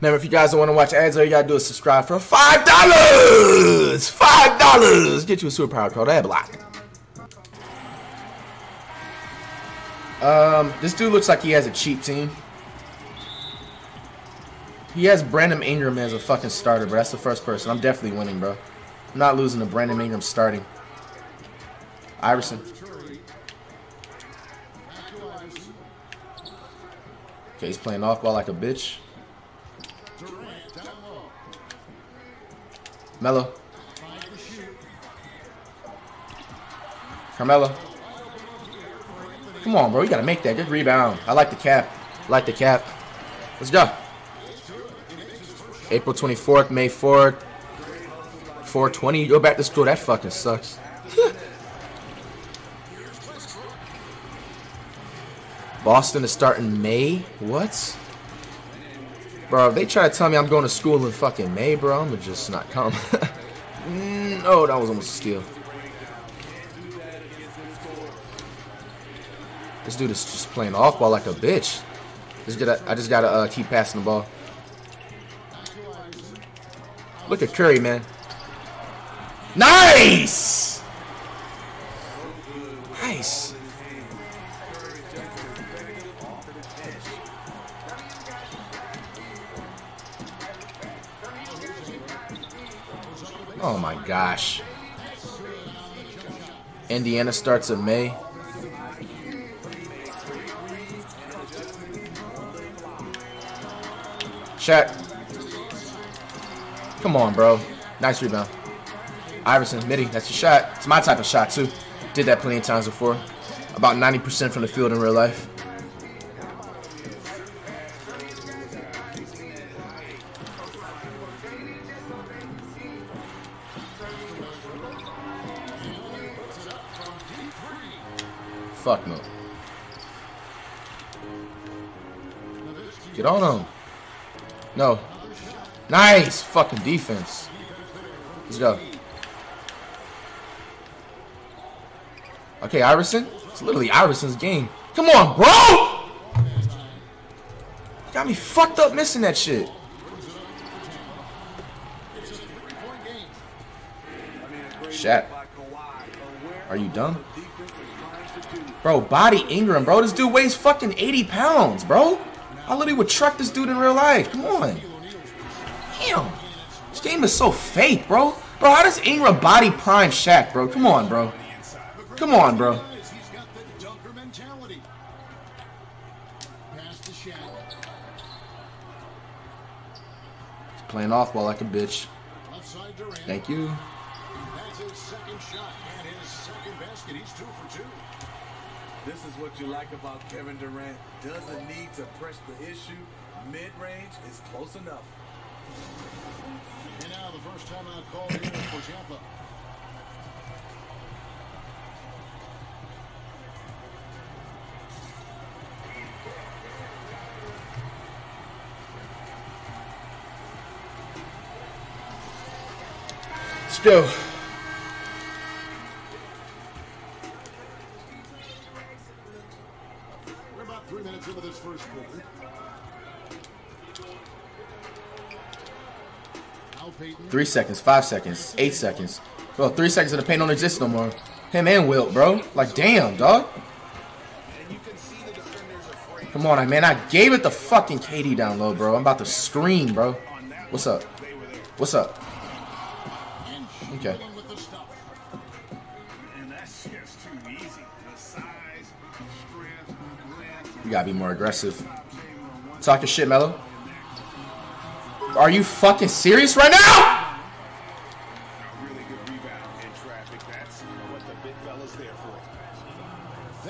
Remember, if you guys don't want to watch ads, all you gotta do is subscribe for $5! $5! Get you a superpower called ad block. This dude looks like he has a cheap team. He has Brandon Ingram as a fucking starter, bro. That's the first person. I'm definitely winning, bro. I'm not losing to Brandon Ingram starting. Iverson. Okay, he's playing off ball like a bitch. Melo. Carmelo. Come on, bro. You got to make that. Good rebound. I like the cap. I like the cap. Let's go. April 24th, May 4th. 420. You go back to school. That fucking sucks. Boston is starting May? What? Bro, if they try to tell me I'm going to school in fucking May, bro, I'm just not come. No, that was almost a steal. This dude is just playing off ball like a bitch. I just gotta keep passing the ball. Look at Curry, man. Nice! Nice. Oh my gosh. Indiana starts in May. Shaq. Come on, bro. Nice rebound. Iverson, midi. That's your shot. It's my type of shot, too. Did that plenty of times before. About 90% from the field in real life. Fuck no. Get on him. No. Nice fucking defense. Let's go. Okay, Iverson. It's literally Iverson's game. Come on, bro! Got me fucked up missing that shit. Shaq. Are you dumb? Bro, body Ingram, bro. This dude weighs fucking 80 pounds, bro. I literally would truck this dude in real life. Come on. Damn. This game is so fake, bro. Bro, how does Ingram body prime Shaq, bro? Come on, bro. Come on, bro. He's playing off ball like a bitch. Thank you. This is what you like about Kevin Durant. Doesn't need to press the issue. Mid-range is close enough. And now the first timeout called here for Tampa. Let's go. Into this first quarter. Al Payton. 3 seconds, 5 seconds, 8 seconds. Well, 3 seconds of the paint don't exist no more. Him and Wilt, bro. Like, damn, dog. Come on, man. I gave it the fucking KD down low, bro. I'm about to scream, bro. What's up? What's up? Okay. You gotta be more aggressive. Talk your shit, Melo. Are you fucking serious right now?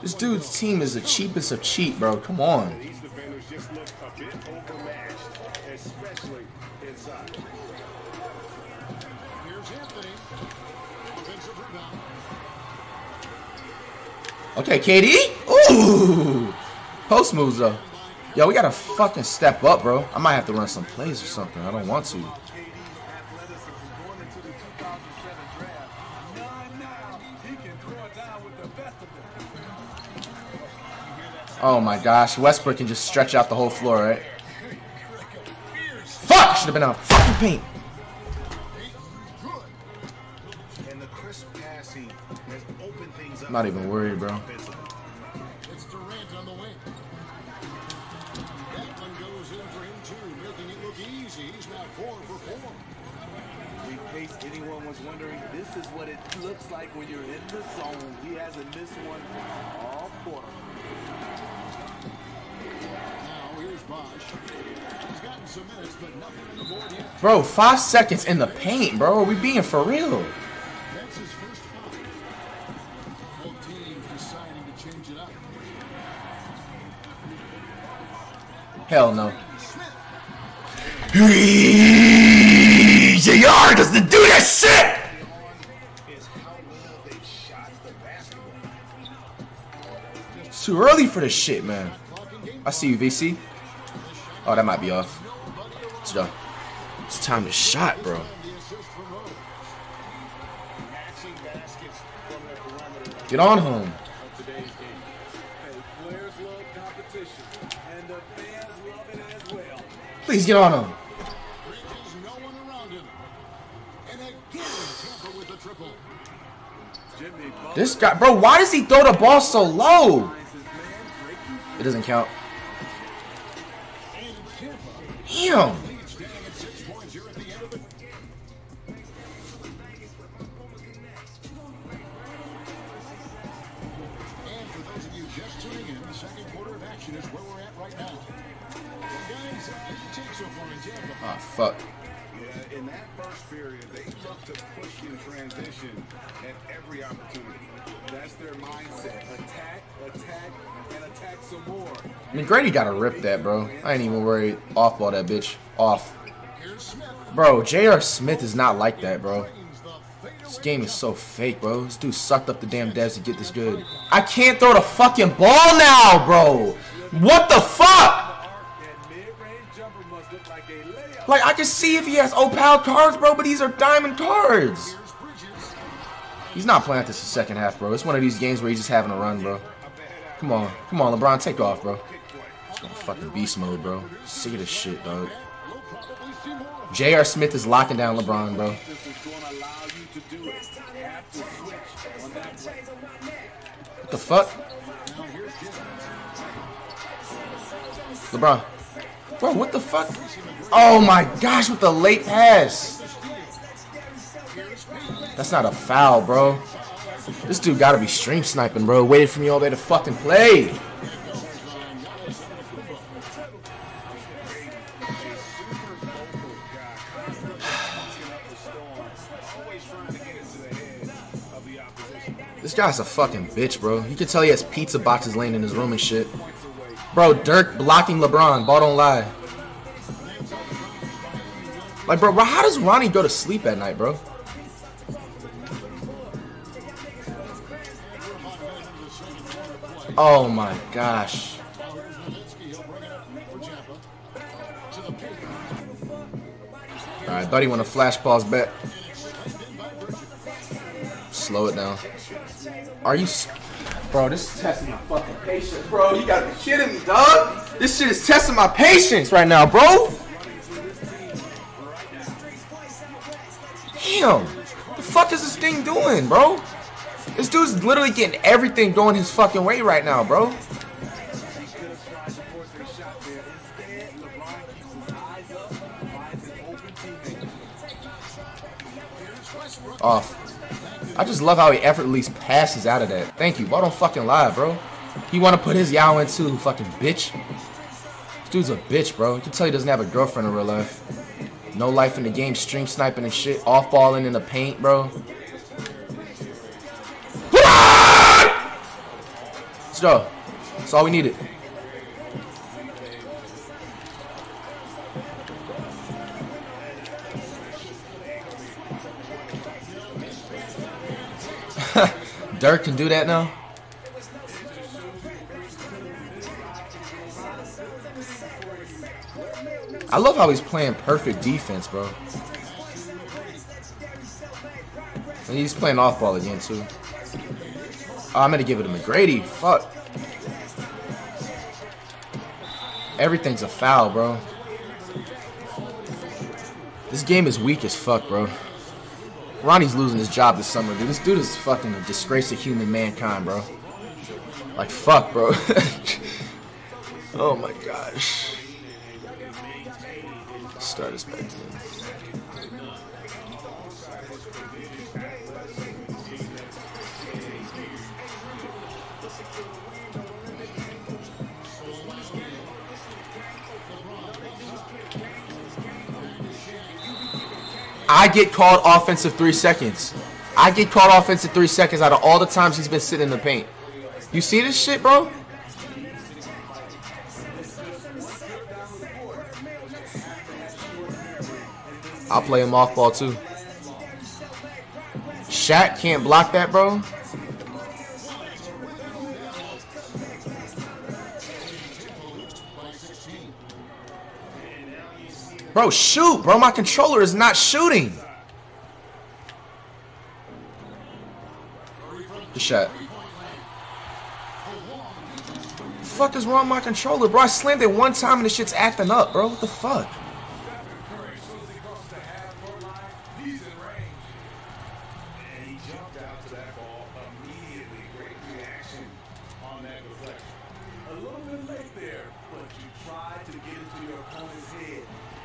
This dude's team is the cheapest of cheap, bro. Come on. Okay, KD. Ooh. Post moves, though. Yo, we gotta fucking step up, bro. I might have to run some plays or something. I don't want to. Oh my gosh. Westbrook can just stretch out the whole floor, right? should have been out fucking paint. I'm not even worried, bro. It's Durant on the wing. That one goes in for him too, making it look easy. He's now 4 for 4. In case anyone was wondering, this is what it looks like when you're in the zone. He hasn't missed one all quarter. Now here's Bosch. He's gotten some minutes, but nothing on the board yet. Bro, 5 seconds in the paint, bro. Are we being for real? That's his first foul. Both teams deciding to change it up. Hell no. JR doesn't do that shit! It's too early for this shit, man. I see you, VC. Oh, that might be off. It's time to shot, bro. Get on home. Please get on him. This guy, bro, why does he throw the ball so low? It doesn't count. Damn. Ah, fuck. In that first period, they love to push in transition at every opportunity. That's their mindset. Attack, attack, and attack some more. McGrady gotta rip that, bro. I ain't even worried. Off ball that bitch. Off. Bro, JR Smith is not like that, bro. This game is so fake, bro. This dude sucked up the damn devs to get this good. I can't throw the fucking ball now, bro. What the fuck? Like, I can see if he has Opal cards, bro, but these are diamond cards. He's not playing this the second half, bro. It's one of these games where he's just having a run, bro. Come on. Come on, LeBron. Take off, bro. It's gonna fucking beast mode, bro. Sick of this shit, dog. J.R. Smith is locking down LeBron, bro. What the fuck? LeBron. Bro, what the fuck? Oh my gosh, with the late pass. That's not a foul, bro. This dude gotta be stream sniping, bro. Waited for me all day to fucking play. This guy's a fucking bitch, bro. You can tell he has pizza boxes laying in his room and shit. Bro, Dirk blocking LeBron. Ball don't lie. Like, bro, how does Ronnie go to sleep at night, bro? Oh, my gosh. All right, thought he wanted to flash pause back. Slow it down. Are you... Bro, this is testing my fucking patience, bro. You gotta be kidding me, dog. This shit is testing my patience right now, bro. Damn. What the fuck is this thing doing, bro? This dude's literally getting everything going his fucking way right now, bro. Off. I just love how he effortlessly passes out of that. Thank you. Ball don't fucking lie, bro. He want to put his Yao in too, fucking bitch. This dude's a bitch, bro. You can tell he doesn't have a girlfriend in real life. No life in the game, stream sniping and shit. Off balling in the paint, bro. Let's go. That's all we needed. Dirk can do that now. I love how he's playing perfect defense, bro. And he's playing off ball again too. Oh, I'm gonna give it to McGrady. Fuck. Everything's a foul, bro. This game is weak as fuck, bro. Ronnie's losing his job this summer, dude. This dude is fucking a disgrace to human mankind, bro. Like, fuck, bro. Oh my gosh. Start us back in. I get called offensive 3 seconds. I get called offensive 3 seconds out of all the times he's been sitting in the paint. You see this shit, bro? I'll play him off ball, too. Shaq can't block that, bro. Bro, shoot, bro. My controller is not shooting. Good shot. The fuck is wrong with my controller, bro? I slammed it one time and this shit's acting up, bro. What the fuck?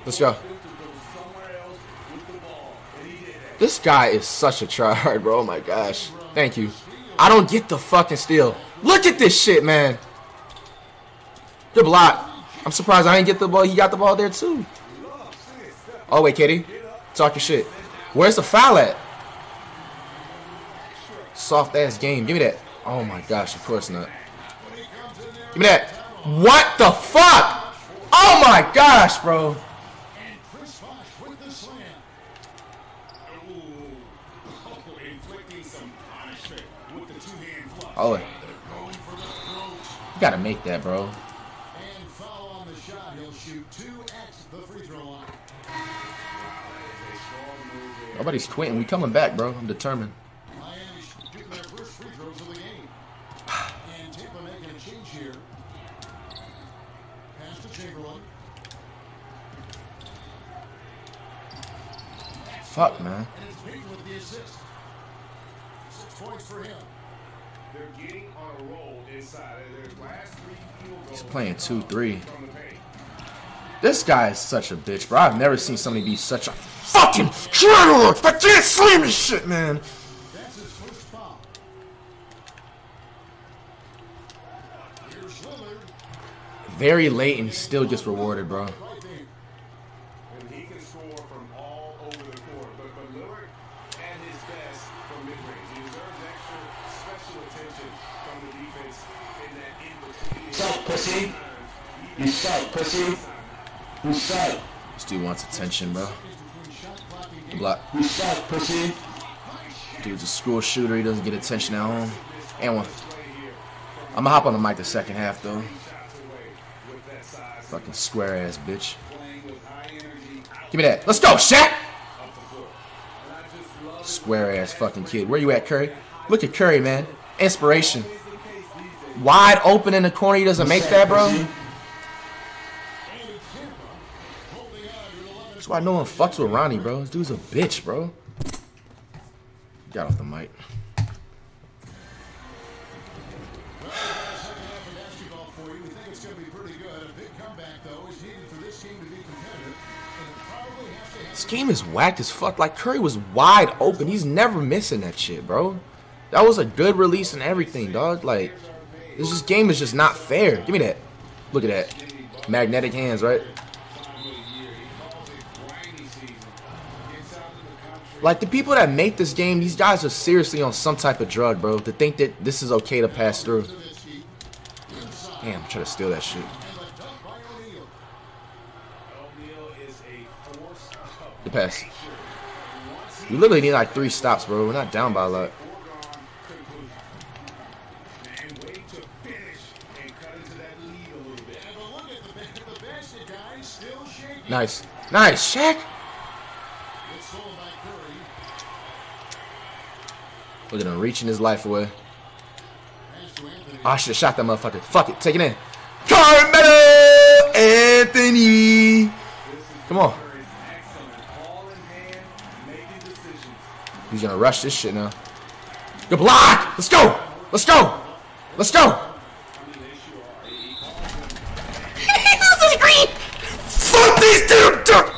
Let's go. This guy is such a tryhard, bro. Oh my gosh. Thank you. I don't get the fucking steal. Look at this shit, man. Good block. I'm surprised I didn't get the ball. He got the ball there too. Oh wait, Katie. Talk your shit. Where's the foul at? Soft ass game. Give me that. Oh my gosh. Of course not. Give me that. What the fuck? Oh my gosh, bro. Oh, you gotta make that, bro. Nobody's quitting. We coming back, bro. I'm determined. Fuck, man. 6 points for him. They're getting on a roll inside of their last 3 field goals. He's playing 2-3. This guy is such a bitch, bro. I've never seen somebody be such a fucking traitor. I can't slam this shit, man. That's his first foul. Very late and he still gets rewarded, bro. Pussy. You suck, pussy. You suck. This dude wants attention, bro. The block. You suck, pussy. Dude's a school shooter. He doesn't get attention at home. And one. I'm gonna hop on the mic the second half, though. Fucking square ass bitch. Give me that. Let's go, Shaq. Square ass fucking kid. Where you at, Curry? Look at Curry, man. Inspiration. Wide open in the corner, he doesn't make that, bro. That's why no one fucks with Ronnie, bro. This dude's a bitch, bro. Get off the mic. This game is whacked as fuck. Like, Curry was wide open. He's never missing that shit, bro. That was a good release and everything, dog. Like, this game is just not fair. Give me that. Look at that. Magnetic hands, right? Like, the people that make this game, these guys are seriously on some type of drug, bro. To think that this is okay to pass through. Damn, I'm trying to steal that shit. The pass. We literally need like 3 stops, bro. We're not down by a lot. Nice. Nice, Shaq. Look at him reaching his life away. Oh, I should have shot that motherfucker. Fuck it. Take it in. Carmelo Anthony. Come on. He's gonna rush this shit now. Good block! Let's go! Let's go! Let's go! Fuck these damn ducks!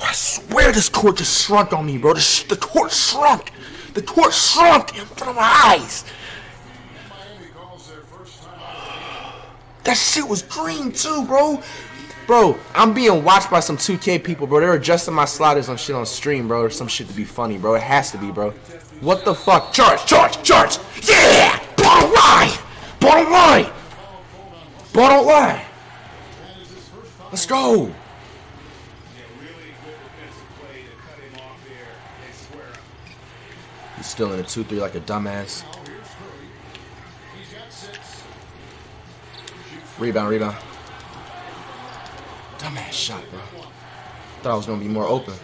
I swear this court just shrunk on me, bro. The court shrunk. The court shrunk in front of my eyes. That shit was green too, bro. Bro, I'm being watched by some 2K people, bro. They're adjusting my sliders on shit on stream, bro. Or some shit to be funny, bro. It has to be, bro. What the fuck? Charge, charge, charge. Yeah! Bottom line! Bottom line! Bottom line! Let's go! He's still in a 2-3 like a dumbass. Rebound, rebound. Dumbass shot, bro. Thought I was gonna be more open.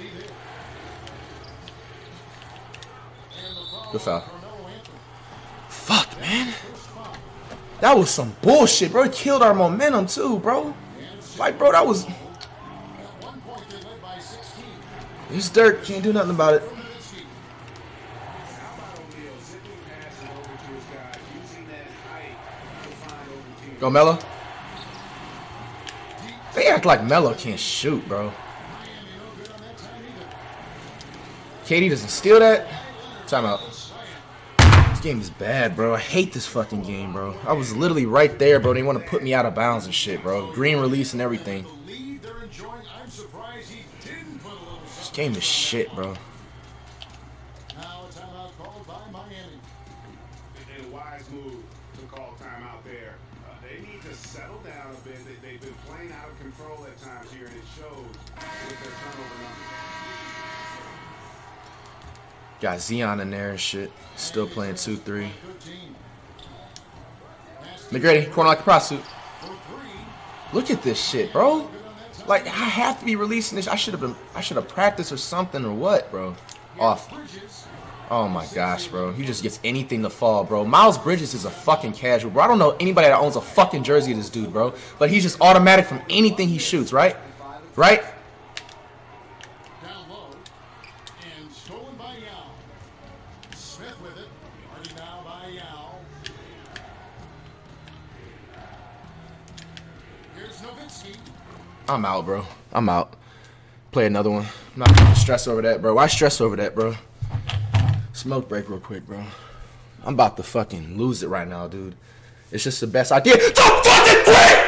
Good foul. Fuck, man. That was some bullshit, bro. It killed our momentum too, bro. Like, bro, that was... It's Dirk. Can't do nothing about it. Go, Melo. They act like Melo can't shoot, bro. KD doesn't steal that. Timeout. This game is bad, bro. I hate this fucking game, bro. I was literally right there, bro. They want to put me out of bounds and shit, bro. Green release and everything. This game is shit, bro. Got Zion in there and shit. Still playing 2-3. McGrady, corner like a prostitute. Look at this shit, bro. Like, I have to be releasing this. I should have practiced or something or what, bro? Off. Oh my gosh, bro. He just gets anything to fall, bro. Miles Bridges is a fucking casual, bro. I don't know anybody that owns a fucking jersey of this dude, bro. But he's just automatic from anything he shoots, right? Right? I'm out, bro. I'm out. Play another one. I'm not gonna stress over that, bro. Why stress over that, bro? Smoke break real quick, bro. I'm about to fucking lose it right now, dude. It's just the best idea. Don't fucking quit!